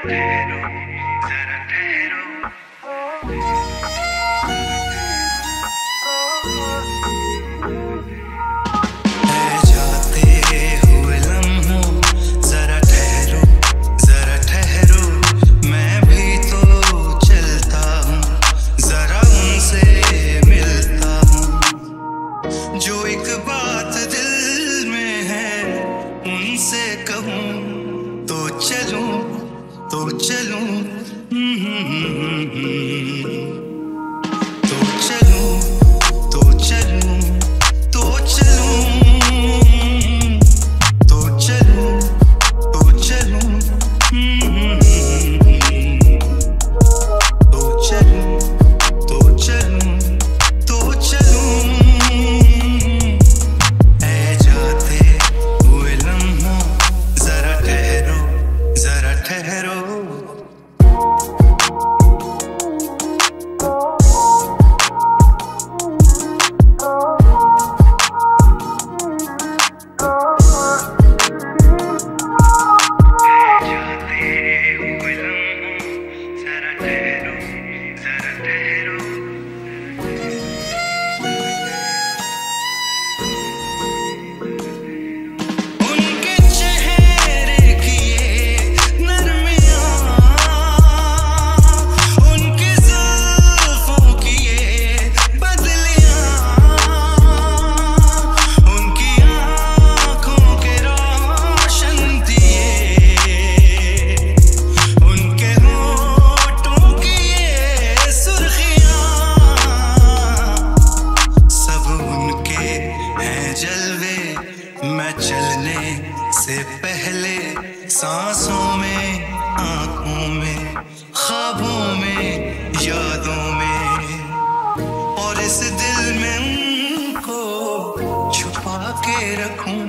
कहूं तो चलूं, तो चलूं, तो चलूं, तो चलूं, तो चलूं, तो चलूं, तो चलूं, तो चलूं, तो चलूं, तो चलूं। ऐ जाते हुए लम्हों जरा ठहरो, जरा ठहरो। से पहले सांसों में, आंखों में, ख्वाबों में, यादों में, और इस दिल में उनको छुपा के रखूं।